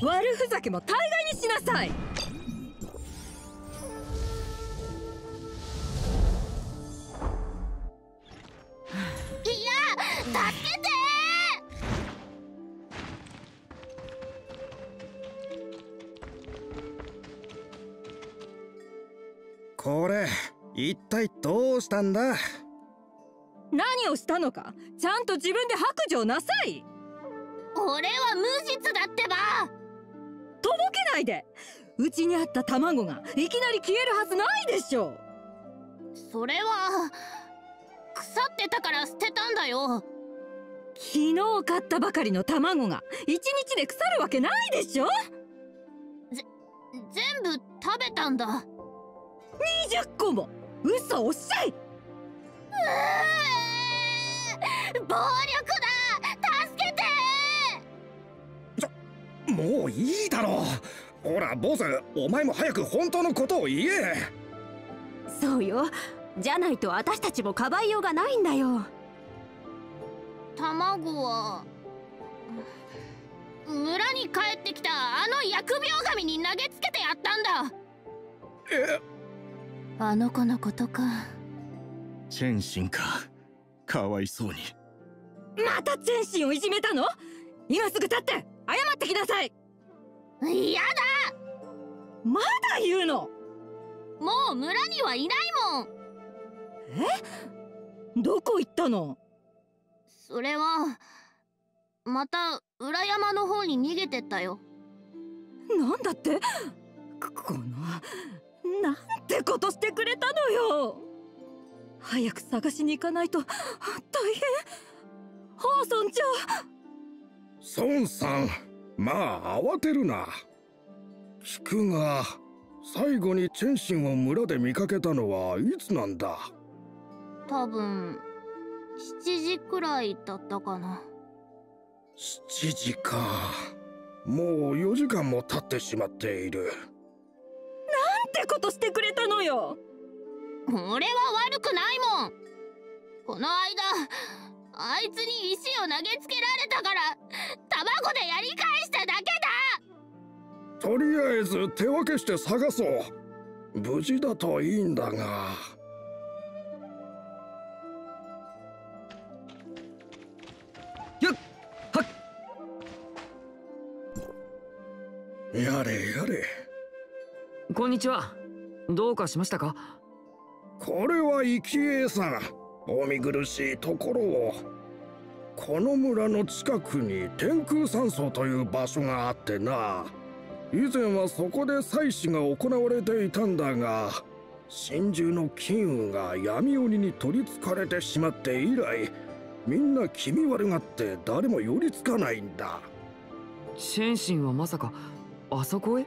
悪ふざけも大概にしなさい。いや、助けて。これ一体どうしたんだ。何をしたのかちゃんと自分で白状なさい。俺は無実だってば。とぼけないで。うちにあった卵がいきなり消えるはずないでしょう。それは腐ってたから捨てたんだよ。昨日買ったばかりの卵が一日で腐るわけないでしょ。全部食べたんだ。20個も。嘘おっしゃい。暴力だ、助けて。もういいだろう。ほらボス、お前も早く本当のことを言え。そうよ、じゃないと私たちもかばいようがないんだよ。卵は村に帰ってきたあの疫病神に投げつけてやったんだ。え、あの子のことか。チェンシンか、かわいそうに。またチェンシンをいじめたの。今すぐ立って謝ってきなさい。嫌だ。まだ言うの。もう村にはいないもん。え、どこ行ったの。それはまた裏山の方に逃げてったよ。なんだって、このなんてことしてくれたのよ。早く探しに行かないと大変。ホーソンちゃん。孫さん、まあ慌てるな。聞くが、最後にチェンシンを村で見かけたのはいつなんだ。多分7時くらいだったかな。7時か。もう4時間も経ってしまっている。なんてことしてくれたのよ。俺は悪くないもん。この間あいつに石を投げつけられたから卵でやり返しただけだ。とりあえず手分けして探そう。無事だといいんだが。よっはっ、やれやれ。こんにちは。どうかしましたか。これは生き餌さん、お見苦しいところを。この村の近くに天空山荘という場所があってな。以前はそこで祭祀が行われていたんだが、神獣の金烏が闇鬼に取りつかれてしまって以来、みんな気味悪がって誰も寄りつかないんだ。チェンシンはまさかあそこへ。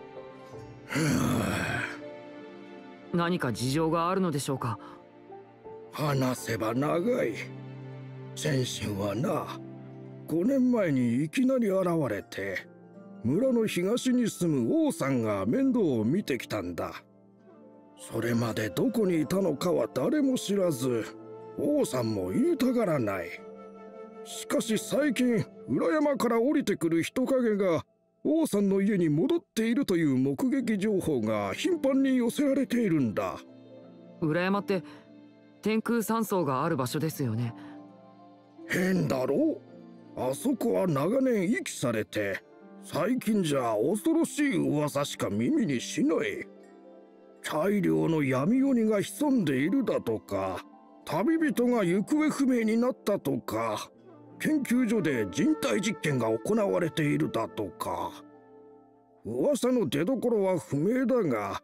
何か事情があるのでしょうか。話せば長い。チェンシンはな、5年前にいきなり現れて、村の東に住む王さんが面倒を見てきたんだ。それまでどこにいたのかは誰も知らず、王さんも言いたがらない。しかし最近、裏山から降りてくる人影が王さんの家に戻っているという目撃情報が頻繁に寄せられているんだ。裏山って天空山荘がある場所ですよね。変だろう。あそこは長年遺棄されて、最近じゃ恐ろしい噂しか耳にしない。大量の闇鬼が潜んでいるだとか、旅人が行方不明になったとか、研究所で人体実験が行われているだとか。噂の出どころは不明だが、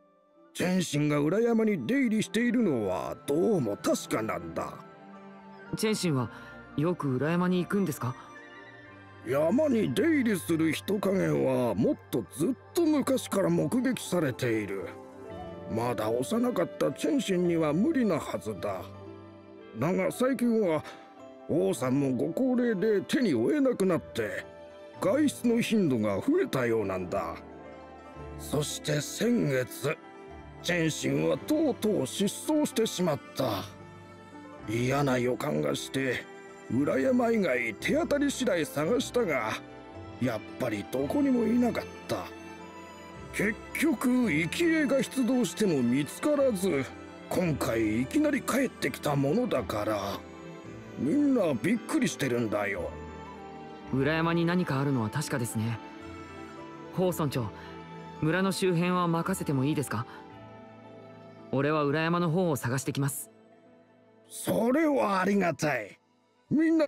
チェンシンが裏山に出入りしているのはどうも確かなんだ。チェンシンはよく裏山に行くんですか。山に出入りする人影はもっとずっと昔から目撃されている。まだ幼かったチェンシンには無理なはずだ。だが最近は王さんもご高齢で手に負えなくなって、外出の頻度が増えたようなんだ。そして先月、チェンシンはとうとう失踪してしまった。嫌な予感がして、裏山以外手当たり次第探したが、やっぱりどこにもいなかった。結局生き霊が出動しても見つからず、今回いきなり帰ってきたものだからみんなびっくりしてるんだよ。裏山に何かあるのは確かですね。方村長、村の周辺は任せてもいいですか？俺は裏山の方を探してきます。それはありがたい。みんな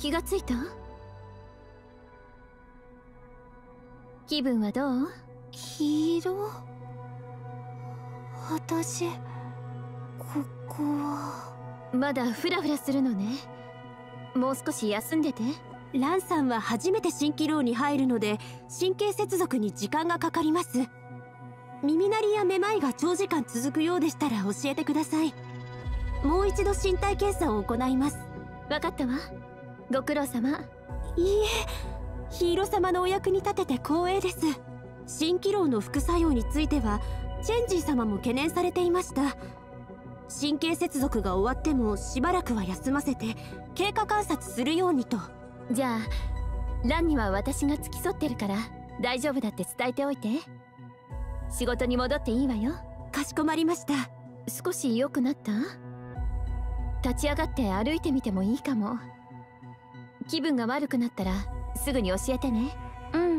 気がついた？気分はどう？黄色？私、ここは…まだフラフラするのね。もう少し休んでて。ランさんは初めて蜃気楼に入るので、神経接続に時間がかかります。耳鳴りやめまいが長時間続くようでしたら教えてください。もう一度身体検査を行います。わかったわ。ご苦労様。いいえ、ヒーロー様のお役に立てて光栄です。蜃気楼の副作用についてはチェンジー様も懸念されていました。神経接続が終わってもしばらくは休ませて経過観察するようにと。じゃあランには私が付き添ってるから大丈夫だって伝えておいて。仕事に戻っていいわよ。かしこまりました。少し良くなった？立ち上がって歩いてみてもいいかも。気分が悪くなったらすぐに教えてね。うん。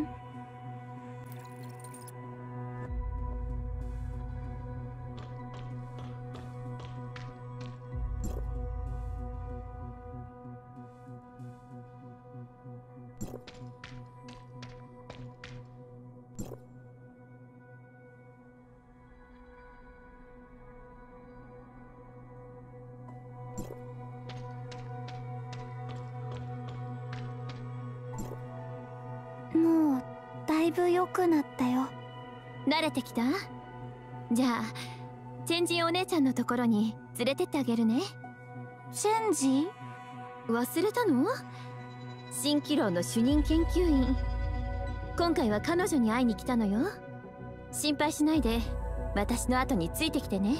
慣れてきた？じゃあチェンジお姉ちゃんのところに連れてってあげるね。チェンジ？忘れたの？蜃気楼の主任研究員。今回は彼女に会いに来たのよ。心配しないで、私の後についてきてね。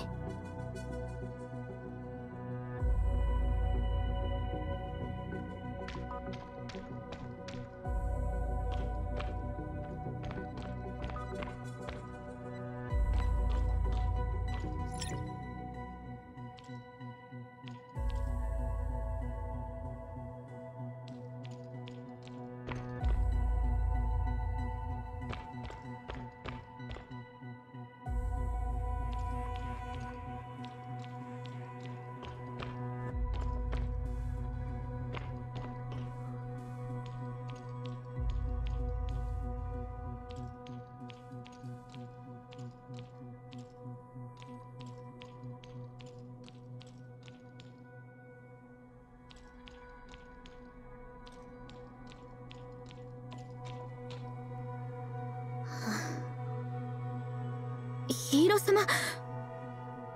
ヒーロー様、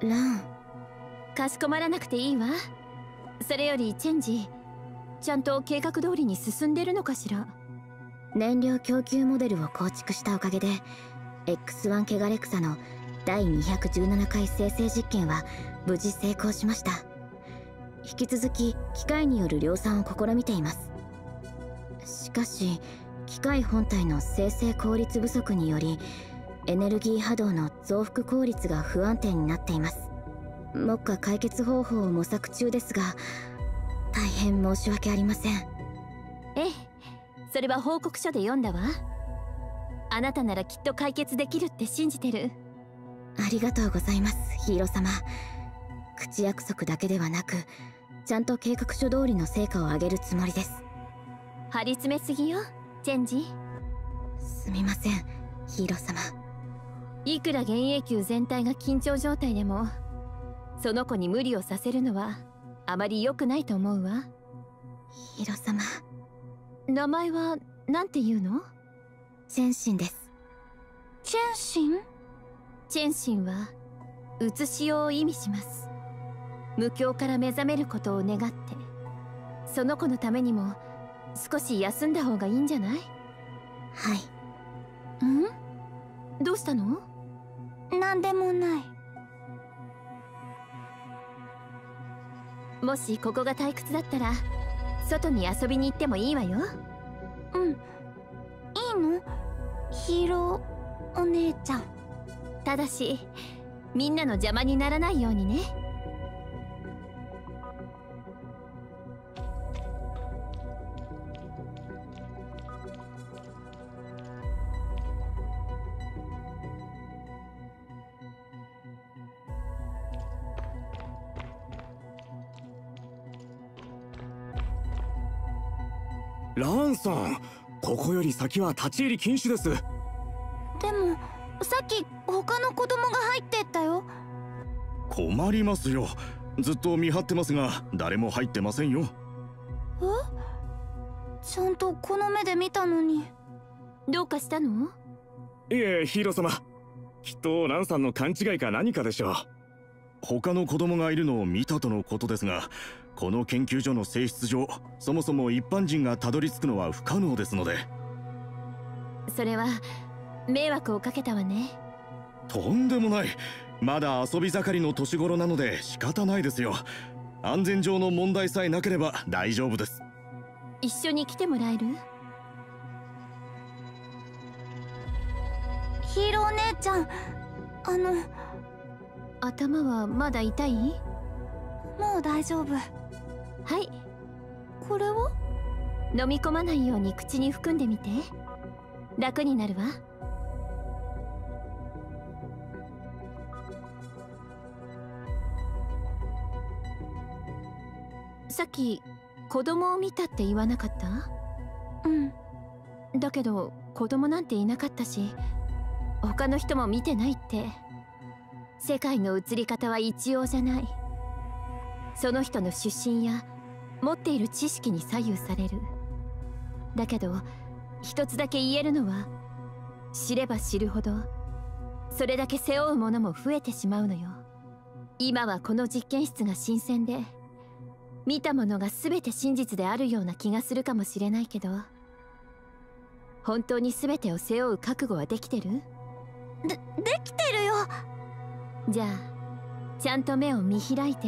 ラン、かしこまらなくていいわ。それよりチェンジ、ちゃんと計画通りに進んでるのかしら。燃料供給モデルを構築したおかげで X1 ケガレクサの第217回生成実験は無事成功しました。引き続き機械による量産を試みています。しかし機械本体の生成効率不足によりエネルギー波動の増幅効率が不安定になっています。目下解決方法を模索中ですが、大変申し訳ありません。ええ、それは報告書で読んだわ。あなたならきっと解決できるって信じてる。ありがとうございますヒーロー様。口約束だけではなく、ちゃんと計画書通りの成果を上げるつもりです。張り詰めすぎよチェンジ。すみませんヒーロー様。いくら現役球全体が緊張状態でも、その子に無理をさせるのはあまり良くないと思うわ。ヒロ様、名前は何て言うの？チェンシンです。チェンシン？チェンシンは写しようを意味します。無境から目覚めることを願って、その子のためにも少し休んだ方がいいんじゃない？はい。ん？どうしたの？なんでもない。もしここが退屈だったら外に遊びに行ってもいいわよ。うん、いいのヒーローお姉ちゃん。ただしみんなの邪魔にならないようにね。ランさん、ここより先は立ち入り禁止です。でもさっき他の子供が入ってったよ。困りますよ、ずっと見張ってますが誰も入ってませんよ。え？ちゃんとこの目で見たのに。どうかしたの？いえヒーロー様、きっとランさんの勘違いか何かでしょう。他の子供がいるのを見たとのことですが、この研究所の性質上、そもそも一般人がたどり着くのは不可能ですので。それは迷惑をかけたわね。とんでもない。まだ遊び盛りの年頃なので仕方ないですよ。安全上の問題さえなければ大丈夫です。一緒に来てもらえる？ヒーローお姉ちゃん、頭はまだ痛い？もう大丈夫。はい、これを飲み込まないように口に含んでみて、楽になるわ。さっき子供を見たって言わなかった？うん、だけど子供なんていなかったし、他の人も見てないって。世界の移り方は一様じゃない。その人の出身や持っている知識に左右される。だけど一つだけ言えるのは、知れば知るほどそれだけ背負うものも増えてしまうのよ。今はこの実験室が新鮮で、見たものが全て真実であるような気がするかもしれないけど、本当に全てを背負う覚悟はできてる？できてるよ。じゃあちゃんと目を見開いて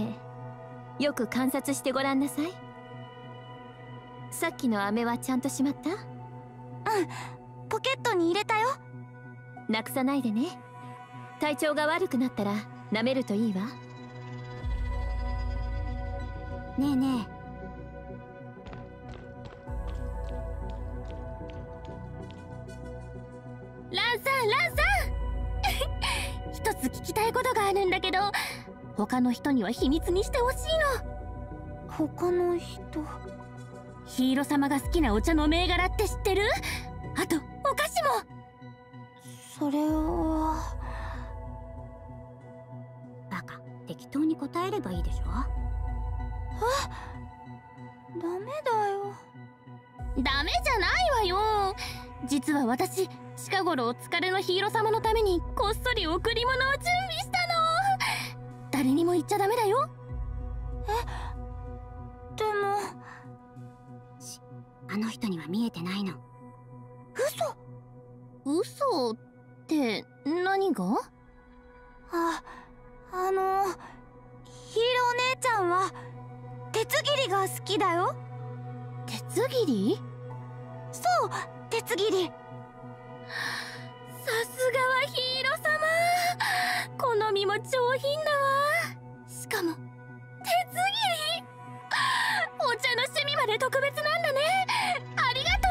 よく観察してごらんなさい。さっきの飴はちゃんとしまった？うん、ポケットに入れたよ。なくさないでね。体調が悪くなったら舐めるといいわ。ねえねえ、ランさん、ランさん一つ聞きたいことがあるんだけど、他の人には秘密にしてほしいの。他の人？ヒーロー様が好きなお茶の銘柄って知ってる？あとお菓子も。それはバカ、適当に答えればいいでしょ。あ、ダメだよ。ダメじゃないわよ。実は私、近頃お疲れのヒーロー様のためにこっそり贈り物を準備したの。誰にも言っちゃダメだよ。え、でもあの人には見えてないの。嘘って何が？あのヒーロー姉ちゃんは鉄切りが好きだよ。鉄切り？そう、鉄切り。さすがはヒーロー様、好みも上品だわ。しかも鉄切り、お茶の趣味まで特別なんだね。ありがと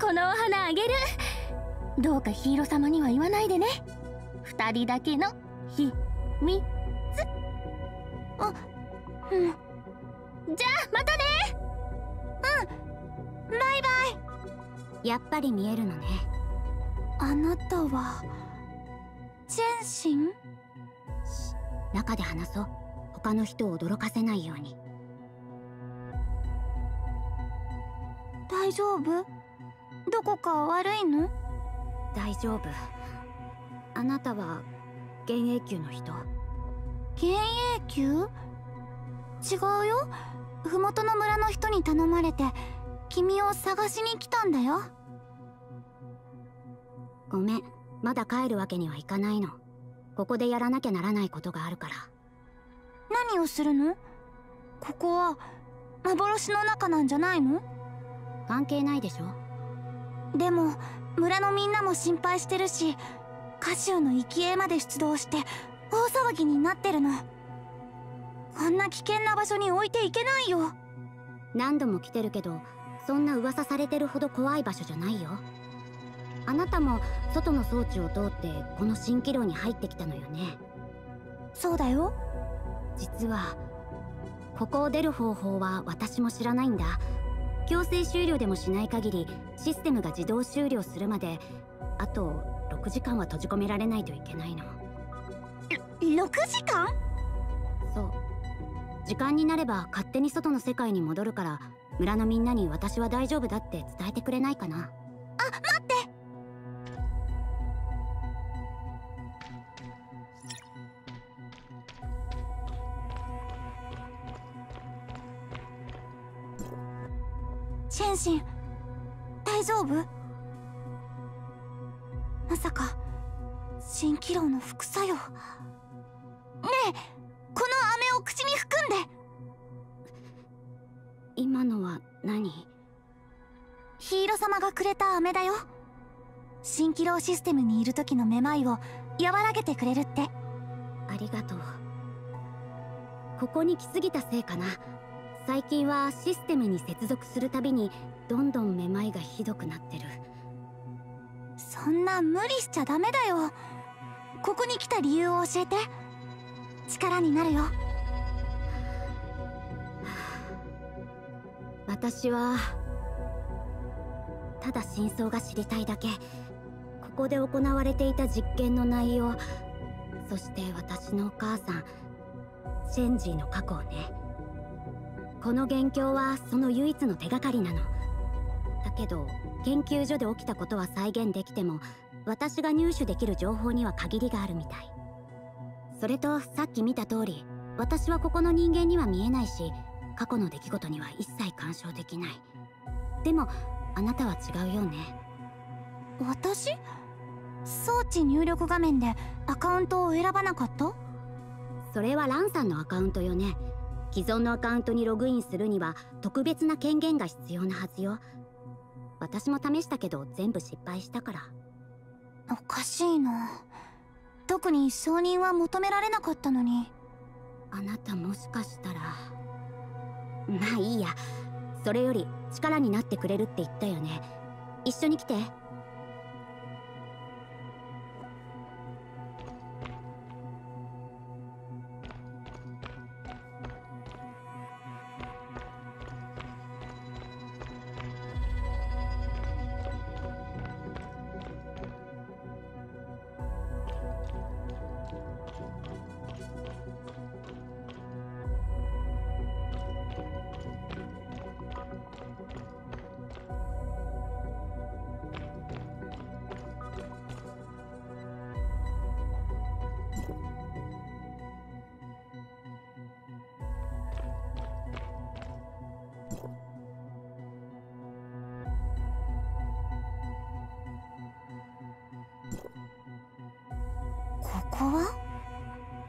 う、このお花あげる。どうかヒーロー様には言わないでね。二人だけの秘密。あ、うん。じゃあまたね。うん、バイバイ。やっぱり見えるのね。あなたはチェンシン？中で話そう。他の人を驚かせないように。大丈夫？どこか悪いの？大丈夫。あなたは幻影球の人。幻影球？違うよ。麓の村の人に頼まれて君を探しに来たんだよ。ごめん、まだ帰るわけにはいかないの。ここでやらなきゃならないことがあるから。何をするの？ここは幻の中なんじゃないの？関係ないでしょ。でも村のみんなも心配してるし、カシオの生き絵まで出動して大騒ぎになってるの。こんな危険な場所に置いていけないよ。何度も来てるけど、そんな噂されてるほど怖い場所じゃないよ。あなたも外の装置を通ってこの蜃気楼に入ってきたのよね。そうだよ。実はここを出る方法は私も知らないんだ。強制終了でもしない限りシステムが自動終了するまであと6時間は閉じ込められないといけないの。6時間？そう、時間になれば勝手に外の世界に戻るから、村のみんなに私は大丈夫だって伝えてくれないかな。あ、待って。チェンシン、大丈夫？まさか蜃気楼の副作用。ねえ、この飴を口に含んで。今のは何？ヒーロー様がくれた飴だよ。蜃気楼システムにいる時のめまいを和らげてくれるって。ありがとう。ここに来すぎたせいかな。最近はシステムに接続するたびにどんどんめまいがひどくなってる。そんな無理しちゃダメだよ。ここに来た理由を教えて。力になるよ。私はただ真相が知りたいだけ。ここで行われていた実験の内容、そして私のお母さんシェンジーの過去をね。この元凶はその唯一の手がかりなの。だけど研究所で起きたことは再現できても、私が入手できる情報には限りがあるみたい。それとさっき見た通り、私はここの人間には見えないし、過去の出来事には一切干渉できない。でもあなたは違うよね。私？装置入力画面でアカウントを選ばなかった？それはランさんのアカウントよね。既存のアカウントにログインするには特別な権限が必要なはずよ。私も試したけど全部失敗したから。おかしいな。特に承認は求められなかったのに。あなたもしかしたら…まあいいや。それより力になってくれるって言ったよね。一緒に来て。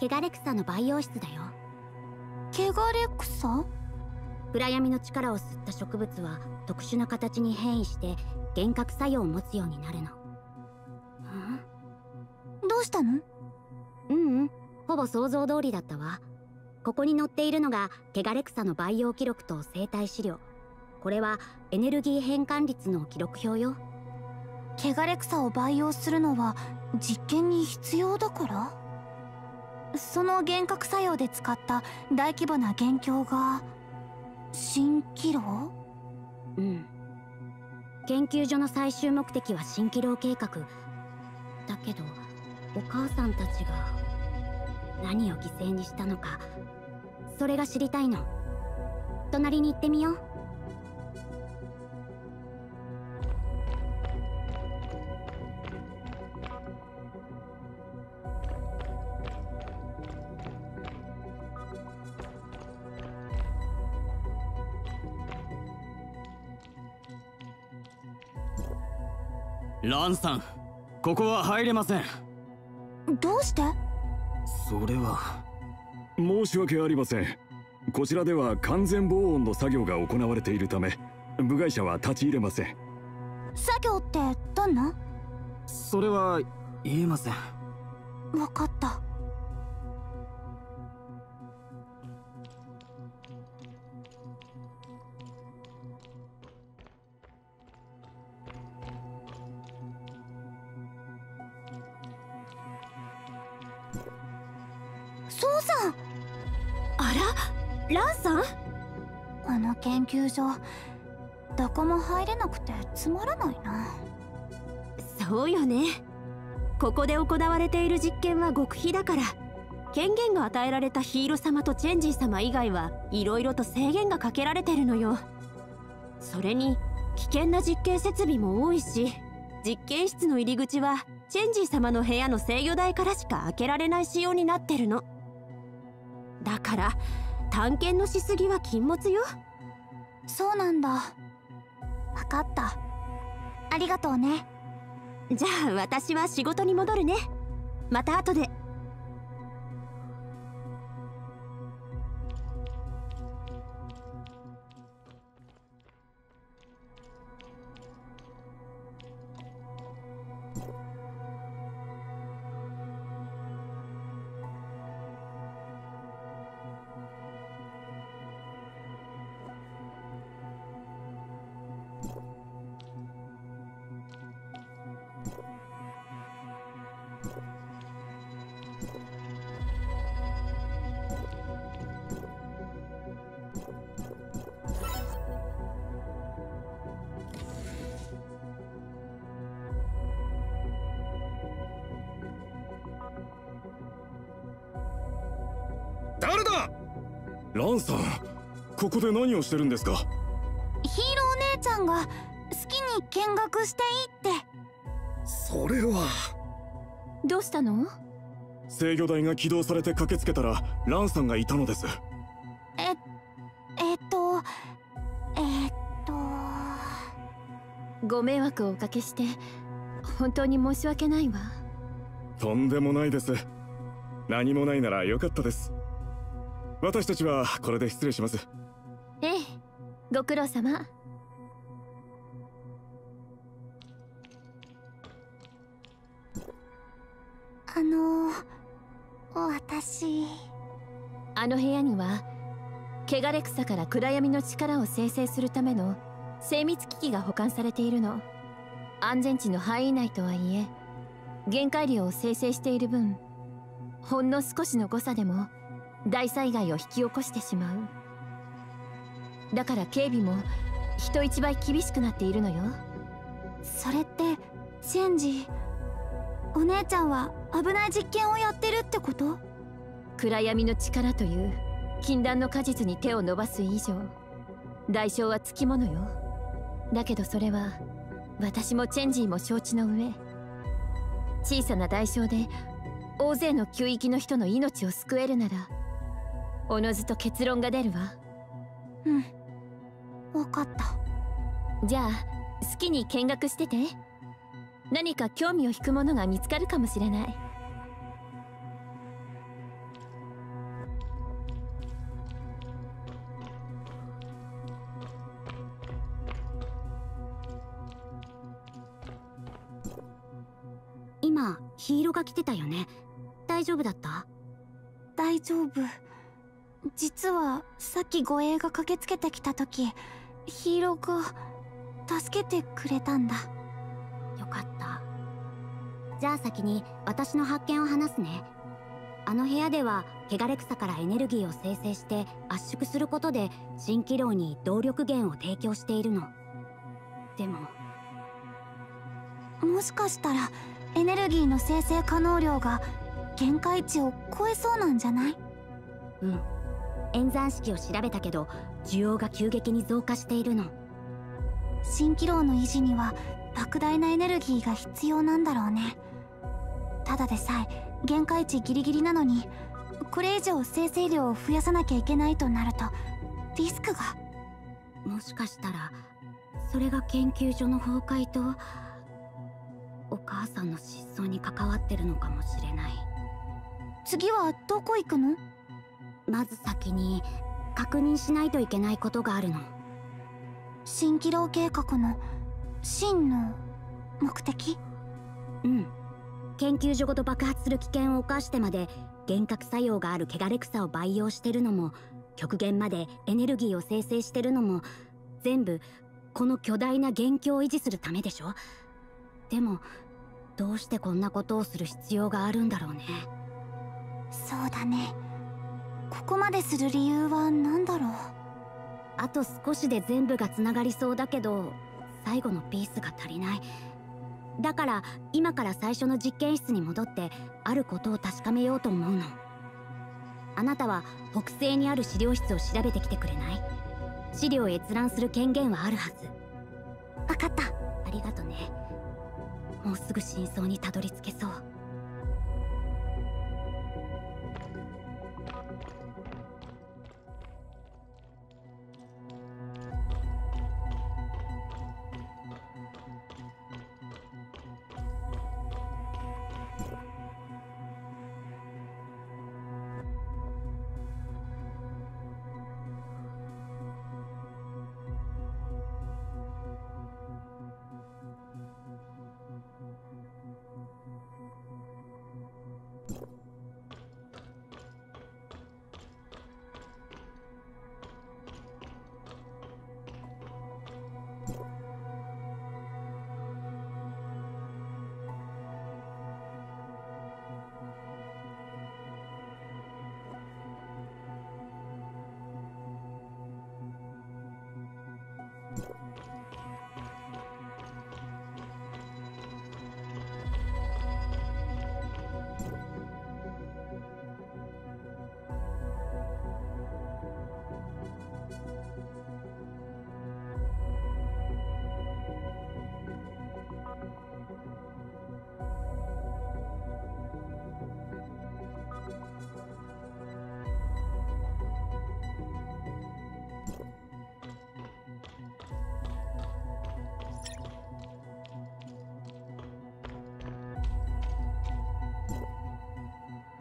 穢れ草の培養室だよ。穢れ草？暗闇の力を吸った植物は特殊な形に変異して幻覚作用を持つようになるの。どうしたの？ほぼ想像通りだったわ。ここに載っているのが穢れ草の培養記録と生態資料。これはエネルギー変換率の記録表よ。穢れ草を培養するのは実験に必要だから？その幻覚作用で使った大規模な元凶が蜃気楼？うん。研究所の最終目的は蜃気楼計画。だけどお母さんたちが何を犠牲にしたのか、それが知りたいの。隣に行ってみよう。ランさん、ここは入れません。どうして？それは申し訳ありません。こちらでは完全防音の作業が行われているため、部外者は立ち入れません。作業ってどんな？それは言えません。分かった。ランさん、あの研究所どこも入れなくてつまらないな。そうよね。ここで行われている実験は極秘だから、権限が与えられたヒーロ様とチェンジー様以外はいろいろと制限がかけられてるのよ。それに危険な実験設備も多いし、実験室の入り口はチェンジー様の部屋の制御台からしか開けられない仕様になってるの。だから探検のしすぎは禁物よ。そうなんだ。分かった。ありがとうね。じゃあ私は仕事に戻るね。また後で。ランさん、ここで何をしてるんですか？ヒーロー姉ちゃんが好きに見学していいって。それは。どうしたの？制御台が起動されて駆けつけたらランさんがいたのです。ご迷惑をおかけして本当に申し訳ないわ。とんでもないです。何もないならよかったです。私たちはこれで失礼します。ええ、ご苦労様。私、あの部屋には穢れ草から暗闇の力を生成するための精密機器が保管されているの。安全地の範囲内とはいえ限界量を生成している分、ほんの少しの誤差でも大災害を引き起こしてしまう。だから警備も人一倍厳しくなっているのよ。それってシェンジ、お姉ちゃんは危ない実験をやってるってこと？暗闇の力という禁断の果実に手を伸ばす以上、代償はつきものよ。だけどそれは私もチェンジーも承知の上、小さな代償で大勢の旧域の人の命を救えるならおのずと結論が出るわ。うん、分かった。じゃあ好きに見学してて。何か興味を引くものが見つかるかもしれない。今ヒーローが来てたよね。大丈夫だった？大丈夫。実はさっき護衛が駆けつけてきた時、ヒーローが助けてくれたんだ。よかった。じゃあ先に私の発見を話すね。あの部屋では穢れ草からエネルギーを生成して圧縮することで蜃気楼に動力源を提供しているの。でももしかしたらエネルギーの生成可能量が限界値を超えそうなんじゃない？うん、演算式を調べたけど需要が急激に増加しているの。蜃気楼の維持には莫大なエネルギーが必要なんだろうね。ただでさえ限界値ギリギリなのに、これ以上生成量を増やさなきゃいけないとなるとリスクが。もしかしたらそれが研究所の崩壊とお母さんの失踪に関わってるのかもしれない。次はどこ行くの？まず先に確認しないといけないことがあるの。蜃気楼計画の真の目的？うん、研究所ごと爆発する危険を冒してまで幻覚作用がある穢れ草を培養してるのも、極限までエネルギーを生成してるのも、全部この巨大な元凶を維持するためでしょ。でもどうしてこんなことをする必要があるんだろうね。そうだね。ここまでする理由は何だろう。あと少しで全部がつながりそうだけど最後のピースが足りない。だから今から最初の実験室に戻ってあることを確かめようと思うの。あなたは北西にある資料室を調べてきてくれない？資料を閲覧する権限はあるはず。分かった。ありがとね。もうすぐ真相にたどり着けそう。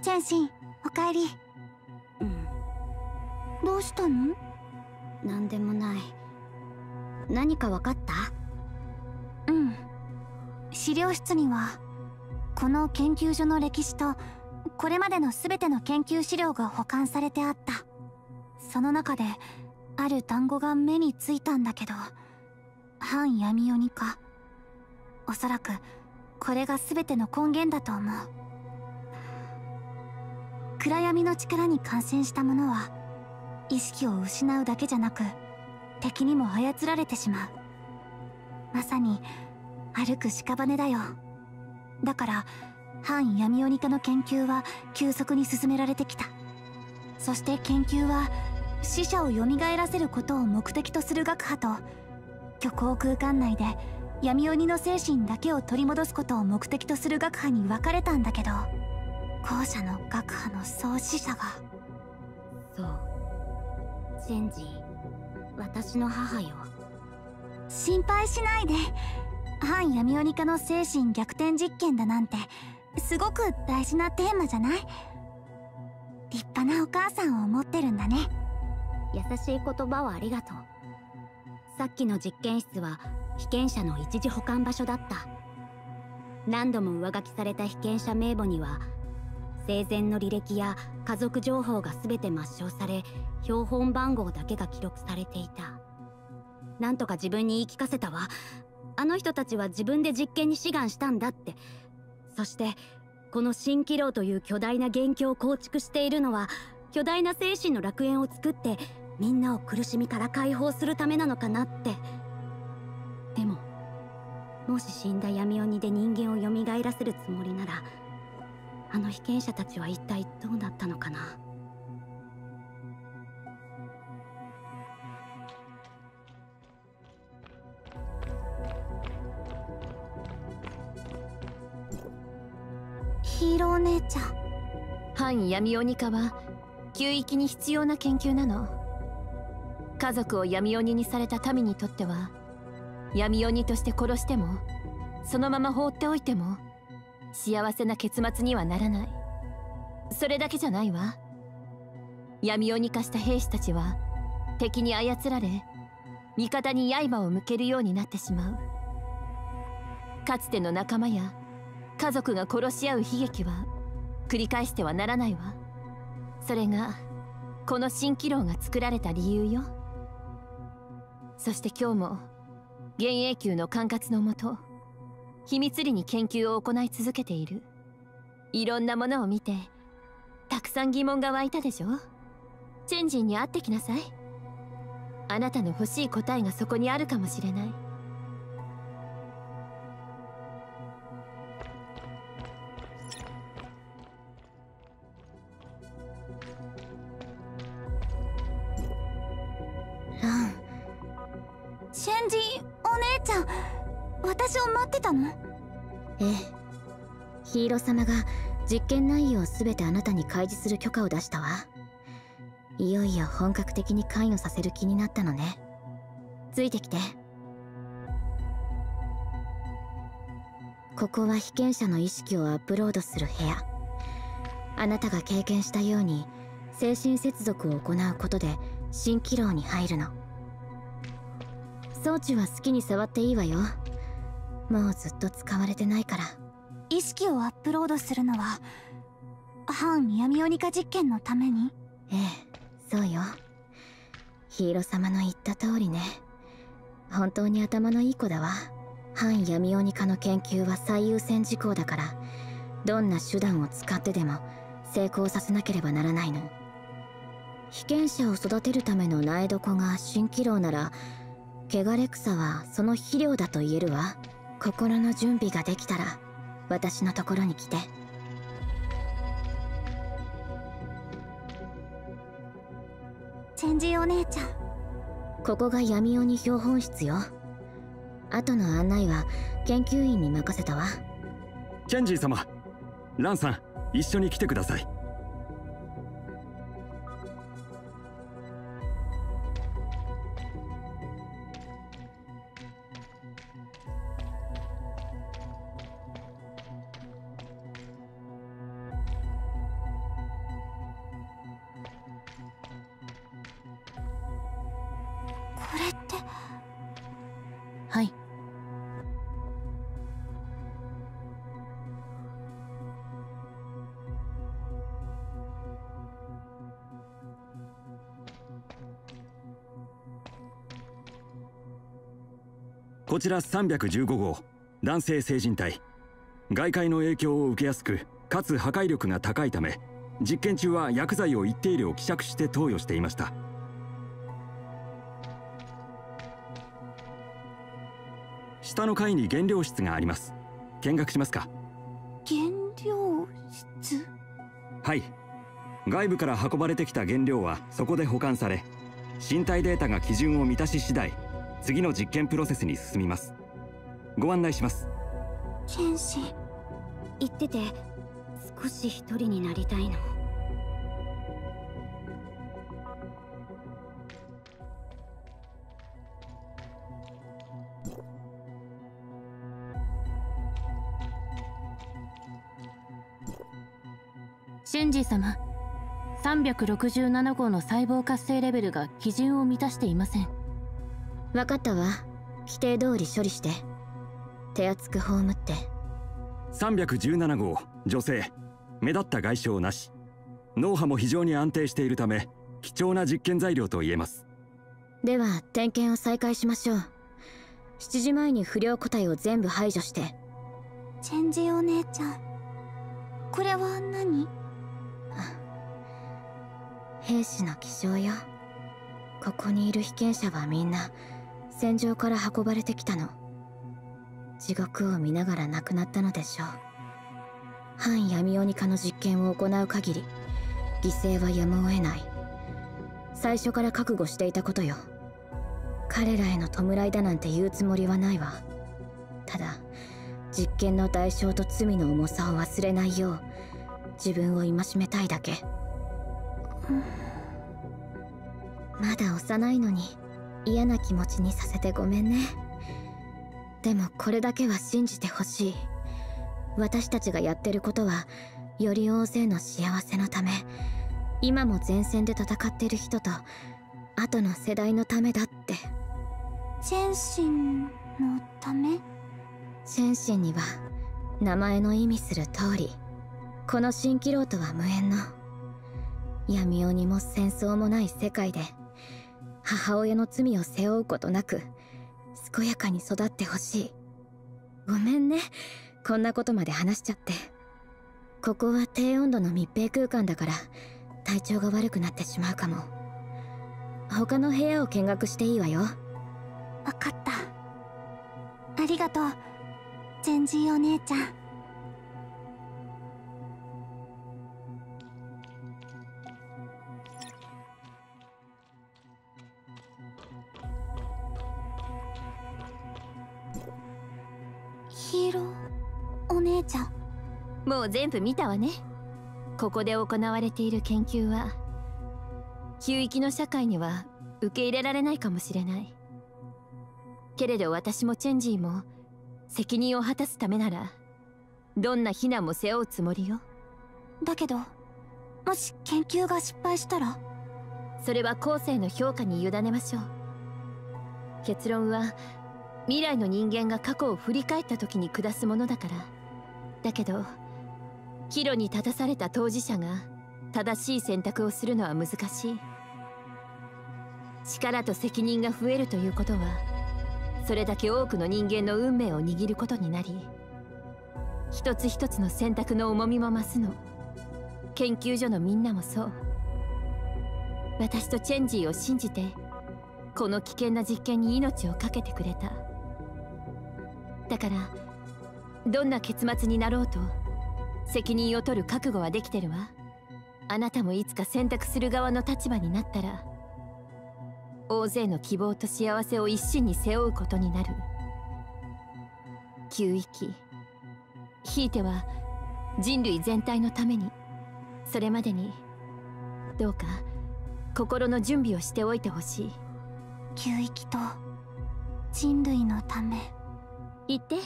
チェンシン、おかえり。うん。どうしたの？なんでもない。何か分かった？うん。資料室には、この研究所の歴史と、これまでの全ての研究資料が保管されてあった。その中で、ある単語が目についたんだけど、半闇夜にか。おそらく、これが全ての根源だと思う。暗闇の力に感染した者は、意識を失うだけじゃなく、敵にも操られてしまう。まさに、歩く屍だよ。だから、反闇夜ニカの研究は急速に進められてきた。そして研究は、死者を蘇らせることを目的とする学派と、虚構空間内で闇鬼の精神だけを取り戻すことを目的とする学派に分かれたんだけど、後者の学派の創始者が。そう。チェンジ、私の母よ。心配しないで。反闇鬼化の精神逆転実験だなんて、すごく大事なテーマじゃない？立派なお母さんを持ってるんだね。優しい言葉をありがとう。さっきの実験室は被験者の一時保管場所だった。何度も上書きされた被験者名簿には、生前の履歴や家族情報が全て抹消され、標本番号だけが記録されていた。なんとか自分に言い聞かせたわ。あの人たちは自分で実験に志願したんだって。そしてこの蜃気楼という巨大な元凶を構築しているのは、巨大な精神の楽園を作ってみんなを苦しみから解放するためなのかなって。でも、もし死んだ闇鬼で人間を蘇らせるつもりなら、あの被験者たちは一体どうなったのかな。ヒーロー姉ちゃん。反闇鬼化は旧域に必要な研究なの。家族を闇鬼にされた民にとっては、闇鬼として殺してもそのまま放っておいても幸せな結末にはならない。それだけじゃないわ。闇鬼化した兵士たちは敵に操られ、味方に刃を向けるようになってしまう。かつての仲間や家族が殺し合う悲劇は繰り返してはならないわ。それがこの蜃気楼が作られた理由よ。そして今日も現永久の管轄のもと、秘密裏に研究を行い続けている。いろんなものを見てたくさん疑問が湧いたでしょ。チェンジンに会ってきなさい。あなたの欲しい答えがそこにあるかもしれない。チェンジ、お姉ちゃん、私を待ってたの？ええ。ヒーロー様が実験内容を全てあなたに開示する許可を出したわ。いよいよ本格的に関与させる気になったのね。ついてきて。ここは被験者の意識をアップロードする部屋。あなたが経験したように、精神接続を行うことで蜃気楼に入るの。装置は好きに触っていいわよ。もうずっと使われてないから。意識をアップロードするのは反闇鬼化実験のために？ええ、そうよ。ヒーロー様の言った通りね。本当に頭のいい子だわ。反闇鬼化の研究は最優先事項だから、どんな手段を使ってでも成功させなければならないの。被験者を育てるための苗床が蜃気楼なら、汚れ草はその肥料だと言えるわ。心の準備ができたら私のところに来て。チェンジお姉ちゃん、ここが闇鬼標本室よ。後の案内は研究員に任せたわ。チェンジ様、ランさん、一緒に来てください。こちら315号男性成人体、外界の影響を受けやすくかつ破壊力が高いため、実験中は薬剤を一定量希釈して投与していました。下の階に原料室があります。見学しますか？原料室？はい、外部から運ばれてきた原料はそこで保管され、身体データが基準を満たし次第次の実験プロセスに進みます。ご案内します。剣士言ってて少し一人になりたいの。シンジ様、367号の細胞活性レベルが基準を満たしていません。分かったわ。規定通り処理して。手厚く葬って。317号女性、目立った外傷なし。脳波も非常に安定しているため貴重な実験材料と言えます。では点検を再開しましょう。7時前に不良個体を全部排除して。チェンジお姉ちゃん、これは何？兵士の気象よ。ここにいる被験者はみんな戦場から運ばれてきたの。地獄を見ながら亡くなったのでしょう。反闇オニカの実験を行う限り犠牲はやむを得ない。最初から覚悟していたことよ。彼らへの弔いだなんて言うつもりはないわ。ただ実験の代償と罪の重さを忘れないよう自分を戒めたいだけ。まだ幼いのに嫌な気持ちにさせてごめんね。でもこれだけは信じてほしい。私たちがやってることはより大勢の幸せのため、今も前線で戦ってる人と後の世代のためだって。前進のため？前進には名前の意味する通り、この蜃気楼とは無縁の闇夜にも戦争もない世界で母親の罪を背負うことなく健やかに育ってほしい。ごめんね、こんなことまで話しちゃって。ここは低温度の密閉空間だから体調が悪くなってしまうかも。他の部屋を見学していいわよ。分かった、ありがとうジェンジーお姉ちゃん。もう全部見たわね。ここで行われている研究は旧域の社会には受け入れられないかもしれない。けれど私もチェンジーも責任を果たすためならどんな非難も背負うつもりよ。だけどもし研究が失敗したら、それは後世の評価に委ねましょう。結論は未来の人間が過去を振り返った時に下すものだから。だけど岐路に立たされた当事者が正しい選択をするのは難しい。力と責任が増えるということはそれだけ多くの人間の運命を握ることになり、一つ一つの選択の重みも増すの。研究所のみんなもそう。私とチェンジーを信じてこの危険な実験に命を懸けてくれた。だからどんな結末になろうと責任を取る覚悟はできてるわ。あなたもいつか選択する側の立場になったら大勢の希望と幸せを一身に背負うことになる。旧域ひいては人類全体のために、それまでにどうか心の準備をしておいてほしい。旧域と人類のため言って、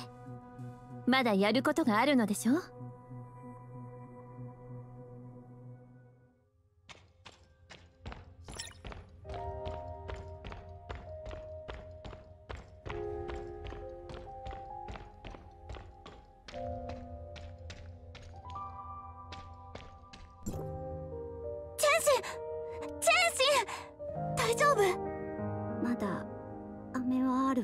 まだやることがあるのでしょう。チェンシン大丈夫？まだ飴はある。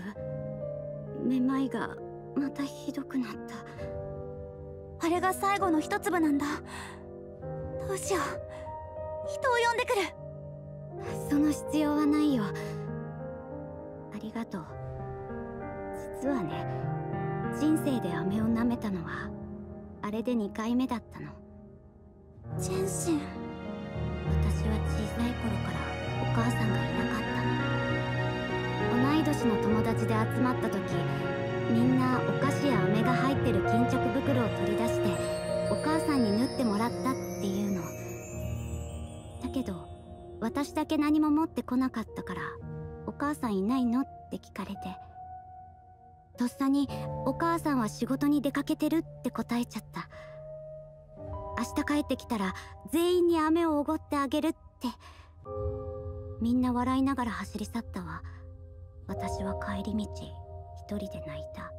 めまいがまたひどくなった。あれが最後の一粒なんだ。どうしよう、人を呼んでくる。その必要はないよ。ありがとう。実はね、人生で飴を舐めたのはあれで2回目だったの。チェンシン。私は小さい頃からお母さんがいなかったの。同い年の友達で集まった時、みんなお菓子や飴が入ってる巾着袋を取り出してお母さんに縫ってもらったっていうの。だけど私だけ何も持ってこなかったから「お母さんいないの?」って聞かれて、とっさに「お母さんは仕事に出かけてる」って答えちゃった。明日帰ってきたら全員に飴をおごってあげるって。みんな笑いながら走り去ったわ。私は帰り道一人で泣いた。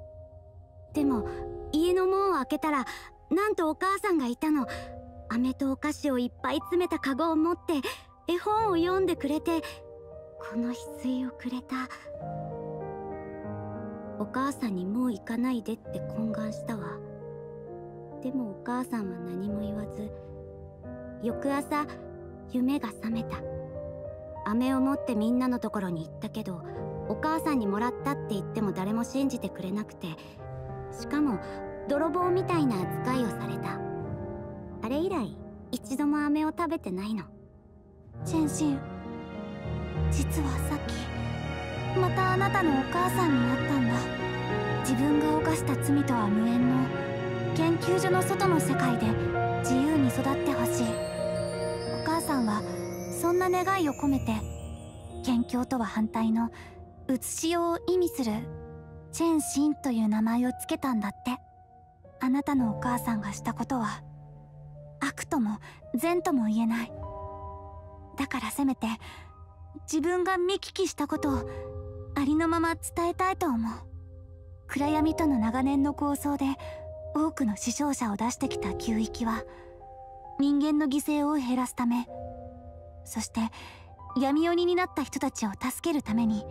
でも家の門を開けたらなんとお母さんがいたの。飴とお菓子をいっぱい詰めたカゴを持って絵本を読んでくれて、この翡翠をくれた。お母さんにもう行かないでって懇願したわ。でもお母さんは何も言わず、翌朝夢が覚めた。飴を持ってみんなのところに行ったけど、お母さんにもらったって言っても誰も信じてくれなくて、しかも泥棒みたいな扱いをされた。あれ以来一度も飴を食べてないの。チェンシン、実はさっきまたあなたのお母さんに会ったんだ。自分が犯した罪とは無縁の研究所の外の世界で自由に育ってほしい。お母さんはそんな願いを込めて、研究とは反対の写しを意味するチェンシンという名前をつけたんだって。あなたのお母さんがしたことは悪とも善とも言えない。だからせめて自分が見聞きしたことをありのまま伝えたいと思う。暗闇との長年の抗争で多くの死傷者を出してきた旧域は、人間の犠牲を減らすため、そして闇鬼になった人たちを助けるために、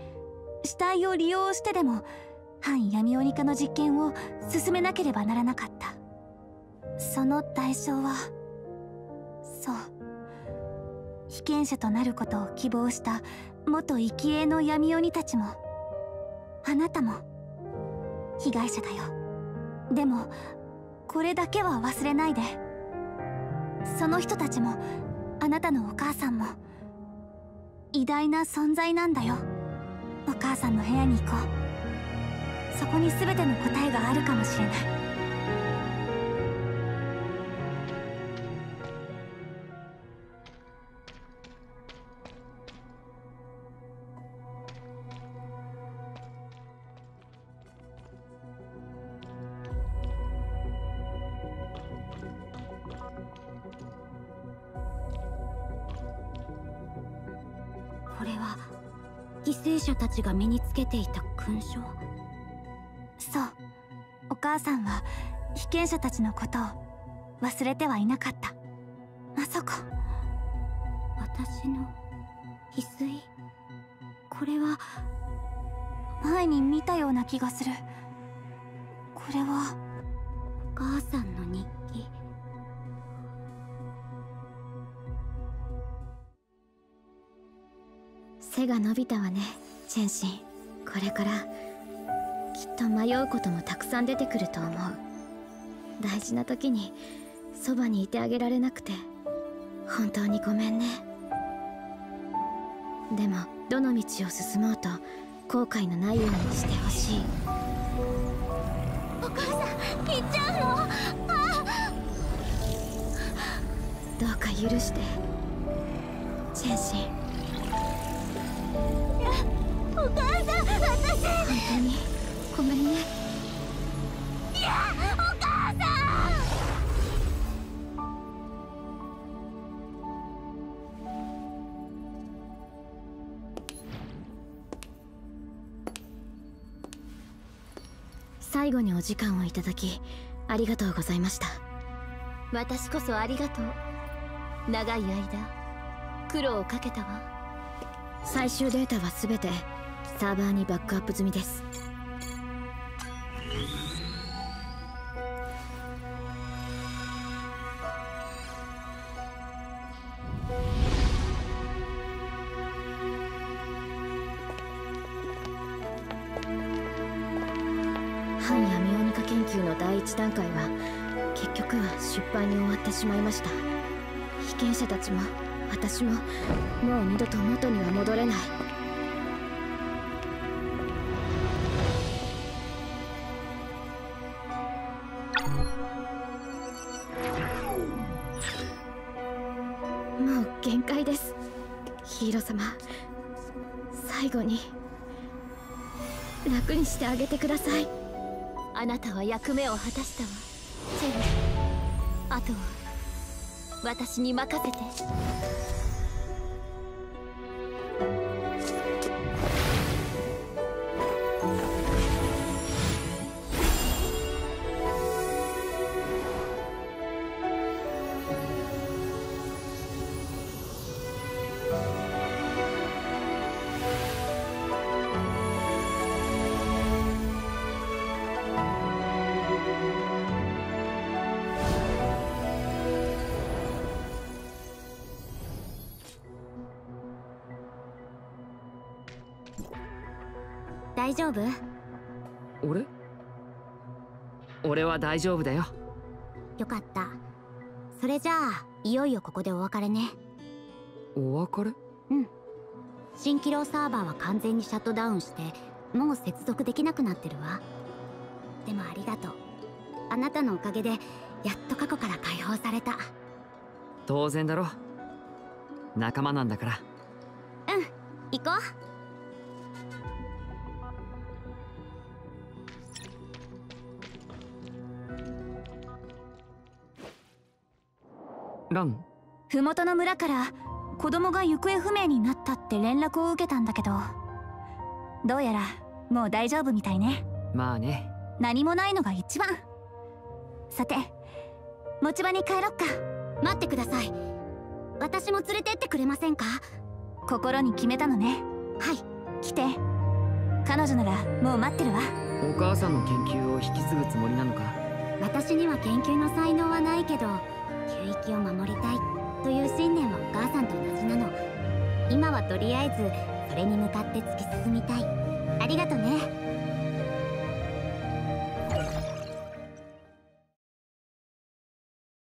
死体を利用してでも反闇鬼化の実験を進めなければならなかった。その代償は、そう、被験者となることを希望した元生き絵の闇鬼たちも、あなたも被害者だよ。でもこれだけは忘れないで。その人たちもあなたのお母さんも偉大な存在なんだよ。お母さんの部屋に行こう。そこに全ての答えがあるかもしれない。たちが身につけていた勲章。そう、お母さんは被験者たちのことを忘れてはいなかった。まさか私の翡翠、これは前に見たような気がする。これはお母さんの日記。背が伸びたわね、チェンシン。これからきっと迷うこともたくさん出てくると思う。大事な時にそばにいてあげられなくて本当にごめんね。でもどの道を進もうと後悔のないようにしてほしい。お母さん行っちゃうの？あどうか許して、チェンシン。お母さん、私本当にごめんね。いや、お母さん。最後にお時間をいただきありがとうございました。私こそありがとう。長い間苦労をかけたわ。最終データは全てサーバーにバックアップ済みです。反闇オニカ研究の第一段階は結局は失敗に終わってしまいました。被験者たちも私ももう二度と元には戻れない。もう限界です。ヒーロー様、最後に楽にしてあげてください。あなたは役目を果たしたわ、チェリー。あとは私に任せて。大丈夫？俺は大丈夫だよ。よかった。それじゃあいよいよここでお別れね。お別れ？うん。蜃気楼サーバーは完全にシャットダウンして、もう接続できなくなってるわ。でもありがとう。あなたのおかげでやっと過去から解放された。当然だろ、仲間なんだから。うん、行こう。ラン、麓の村から子供が行方不明になったって連絡を受けたんだけど、どうやらもう大丈夫みたいね。まあね、何もないのが一番。さて、持ち場に帰ろっか。待ってください、私も連れてってくれませんか？心に決めたのね。はい、来て。彼女ならもう待ってるわ。お母さんの研究を引き継ぐつもりなのか？私には研究の才能はないけど、領域を守りたいという信念はお母さんと同じなの。今はとりあえずそれに向かって突き進みたい。ありがとね。